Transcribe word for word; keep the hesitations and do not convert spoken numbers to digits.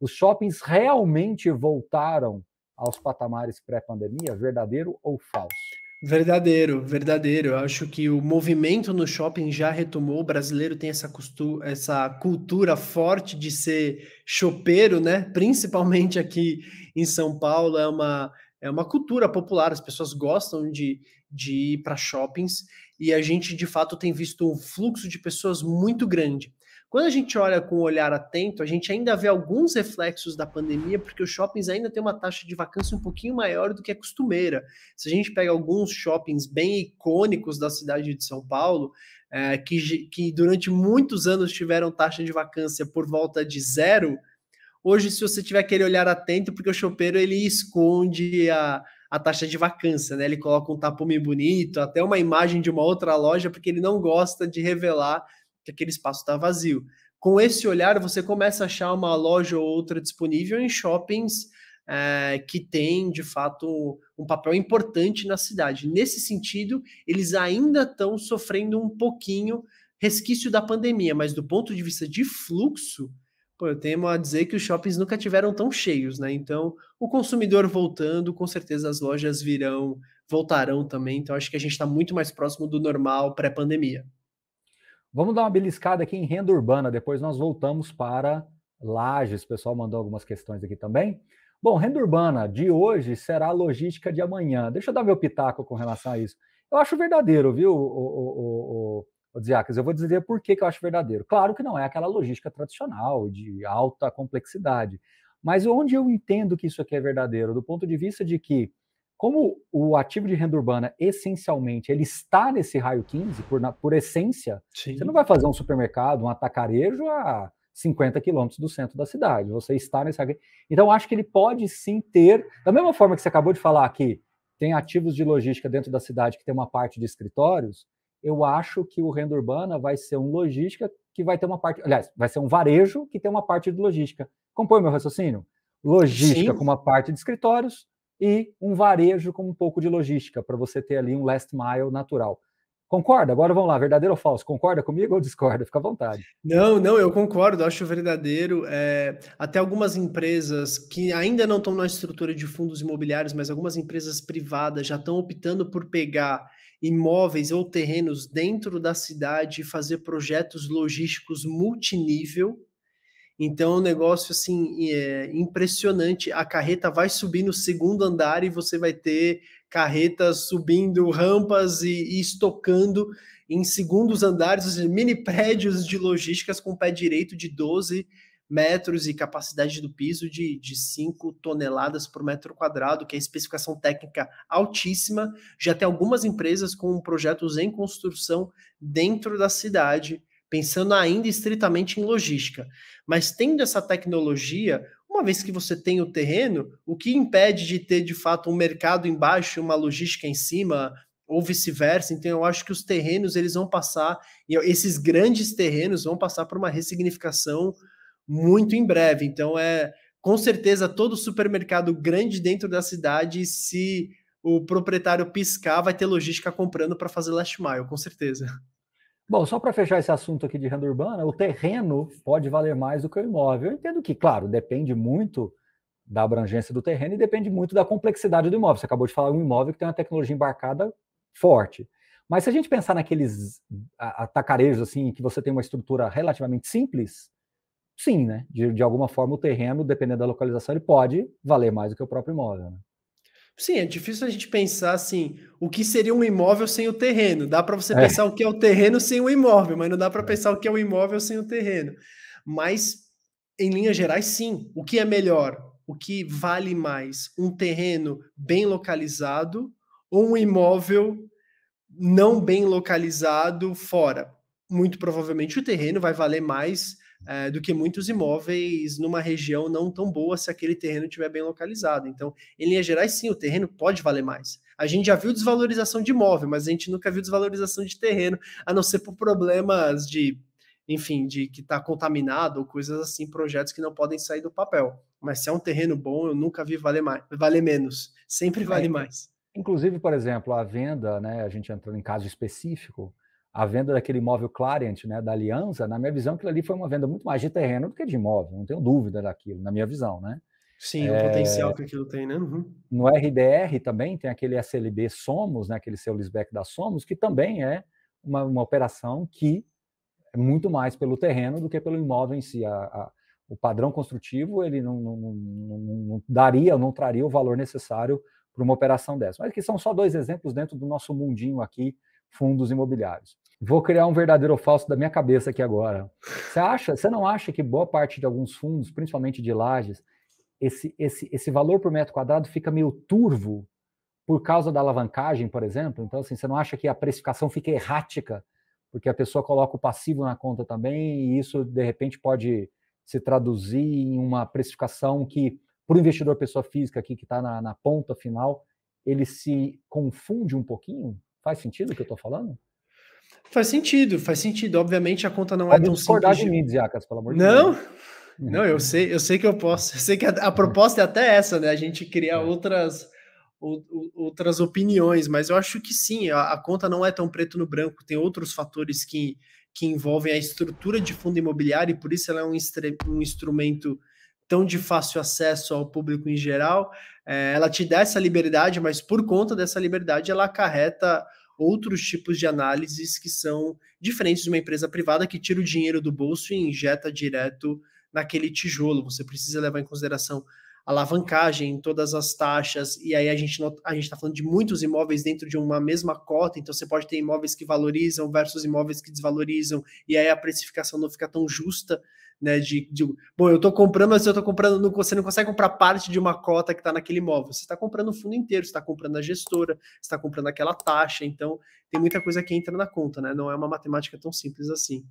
Os shoppings realmente voltaram aos patamares pré-pandemia? Verdadeiro ou falso? Verdadeiro, verdadeiro. Eu acho que o movimento no shopping já retomou. O brasileiro tem essa, costu... essa cultura forte de ser chopeiro, né? Principalmente aqui em São Paulo. É uma, é uma cultura popular. As pessoas gostam de, de ir para shoppings. E a gente, de fato, tem visto um fluxo de pessoas muito grande. Quando a gente olha com um olhar atento, a gente ainda vê alguns reflexos da pandemia, porque os shoppings ainda têm uma taxa de vacância um pouquinho maior do que a costumeira. Se a gente pega alguns shoppings bem icônicos da cidade de São Paulo, é, que, que durante muitos anos tiveram taxa de vacância por volta de zero, hoje, se você tiver aquele olhar atento, porque o shoppeiro, ele esconde a... a taxa de vacância, né? Ele coloca um tapume bonito, até uma imagem de uma outra loja, porque ele não gosta de revelar que aquele espaço está vazio. Com esse olhar, você começa a achar uma loja ou outra disponível em shoppings é, que tem, de fato, um papel importante na cidade. Nesse sentido, eles ainda estão sofrendo um pouquinho resquício da pandemia, mas do ponto de vista de fluxo, pô, eu temo a dizer que os shoppings nunca tiveram tão cheios, né? Então, o consumidor voltando, com certeza as lojas virão, voltarão também. Então, acho que a gente está muito mais próximo do normal pré-pandemia. Vamos dar uma beliscada aqui em renda urbana. Depois nós voltamos para Lajes. O pessoal mandou algumas questões aqui também. Bom, renda urbana de hoje será a logística de amanhã. Deixa eu dar meu pitaco com relação a isso. Eu acho verdadeiro, viu, o, o, o, o... Diáconos, eu vou dizer por que eu acho verdadeiro. Claro que não é aquela logística tradicional, de alta complexidade. Mas onde eu entendo que isso aqui é verdadeiro? Do ponto de vista de que, como o ativo de renda urbana, essencialmente, ele está nesse raio quinze, por, na, por essência, sim, você não vai fazer um supermercado, um atacarejo a cinquenta quilômetros do centro da cidade. Você está nesse raio quinze. Então, acho que ele pode sim ter, da mesma forma que você acabou de falar aqui, tem ativos de logística dentro da cidade que tem uma parte de escritórios, eu acho que o renda urbana vai ser um logística que vai ter uma parte... Aliás, vai ser um varejo que tem uma parte de logística. Compõe meu raciocínio? Logística, sim, com uma parte de escritórios e um varejo com um pouco de logística, para você ter ali um last mile natural. Concorda? Agora vamos lá, verdadeiro ou falso? Concorda comigo ou discorda? Fica à vontade. Não, não, eu concordo, acho verdadeiro. É, até algumas empresas que ainda não estão na estrutura de fundos imobiliários, mas algumas empresas privadas já estão optando por pegar imóveis ou terrenos dentro da cidade e fazer projetos logísticos multinível. Então, um negócio assim, é impressionante. A carreta vai subir no segundo andar e você vai ter carretas subindo rampas e, e estocando em segundos andares, ou seja, mini prédios de logísticas com pé direito de doze metros e capacidade do piso de, de cinco toneladas por metro quadrado, que é a especificação técnica altíssima. Já tem algumas empresas com projetos em construção dentro da cidade, pensando ainda estritamente em logística. Mas tendo essa tecnologia, uma vez que você tem o terreno, o que impede de ter, de fato, um mercado embaixo e uma logística em cima, ou vice-versa? Então, eu acho que os terrenos, eles vão passar, e esses grandes terrenos vão passar por uma ressignificação muito em breve. Então, é com certeza, todo supermercado grande dentro da cidade, se o proprietário piscar, vai ter logística comprando para fazer last mile, com certeza. Bom, só para fechar esse assunto aqui de renda urbana, o terreno pode valer mais do que o imóvel. Eu entendo que, claro, depende muito da abrangência do terreno e depende muito da complexidade do imóvel. Você acabou de falar um imóvel que tem uma tecnologia embarcada forte. Mas se a gente pensar naqueles atacarejos assim, que você tem uma estrutura relativamente simples, sim, né? De, de alguma forma o terreno, dependendo da localização, ele pode valer mais do que o próprio imóvel, né? Sim, é difícil a gente pensar assim, o que seria um imóvel sem o terreno. Dá para você é. pensar o que é o terreno sem o imóvel, mas não dá para é. pensar o que é o imóvel sem o terreno. Mas, em linhas gerais, sim. O que é melhor? O que vale mais? Um terreno bem localizado ou um imóvel não bem localizado fora? Muito provavelmente o terreno vai valer mais É, do que muitos imóveis numa região não tão boa, se aquele terreno estiver bem localizado. Então, em linhas gerais, sim, o terreno pode valer mais. A gente já viu desvalorização de imóvel, mas a gente nunca viu desvalorização de terreno, a não ser por problemas de, enfim, de que está contaminado ou coisas assim, projetos que não podem sair do papel. Mas se é um terreno bom, eu nunca vi valer mais, valer menos. Sempre vale é, mais. Inclusive, por exemplo, a venda, né, a gente entrando em caso específico, a venda daquele imóvel Clarient, né, da Aliança, na minha visão, aquilo ali foi uma venda muito mais de terreno do que de imóvel, não tenho dúvida daquilo, na minha visão, né? Sim, é... o potencial que aquilo tem, né? Uhum. No R D R também tem aquele S L B Somos, né, aquele seu leaseback da Somos, que também é uma, uma operação que é muito mais pelo terreno do que pelo imóvel em si. A, a, o padrão construtivo, ele não, não, não, não, não daria, não traria o valor necessário para uma operação dessa. Mas que são só dois exemplos dentro do nosso mundinho aqui, fundos imobiliários. Vou criar um verdadeiro ou falso da minha cabeça aqui agora. Você acha, você não acha que boa parte de alguns fundos, principalmente de lajes, esse, esse, esse valor por metro quadrado fica meio turvo por causa da alavancagem, por exemplo? Então, assim, você não acha que a precificação fica errática porque a pessoa coloca o passivo na conta também e isso, de repente, pode se traduzir em uma precificação que, para o investidor pessoa física aqui que está na, na ponta final, ele se confunde um pouquinho? Faz sentido o que eu estou falando? Faz sentido, faz sentido. Obviamente a conta não Pode é tão discordar simples. De mim, Ziacas, pelo amor de não, Deus. Não, eu sei, eu sei que eu posso. Eu sei que a, a proposta é até essa, né? A gente criar é. outras, ou, outras opiniões, mas eu acho que sim, a, a conta não é tão preto no branco. Tem outros fatores que, que envolvem a estrutura de fundo imobiliário e por isso ela é um, estre, um instrumento tão de fácil acesso ao público em geral. É, ela te dá essa liberdade, mas por conta dessa liberdade ela acarreta outros tipos de análises que são diferentes de uma empresa privada que tira o dinheiro do bolso e injeta direto naquele tijolo. Você precisa levar em consideração a alavancagem, todas as taxas, e aí a gente a gente está falando de muitos imóveis dentro de uma mesma cota, então você pode ter imóveis que valorizam versus imóveis que desvalorizam, e aí a precificação não fica tão justa, né? De, de bom, eu estou comprando, mas eu estou comprando, não, você não consegue comprar parte de uma cota que está naquele imóvel, você está comprando o fundo inteiro, você está comprando a gestora, você está comprando aquela taxa, então tem muita coisa que entra na conta, né? Não é uma matemática tão simples assim.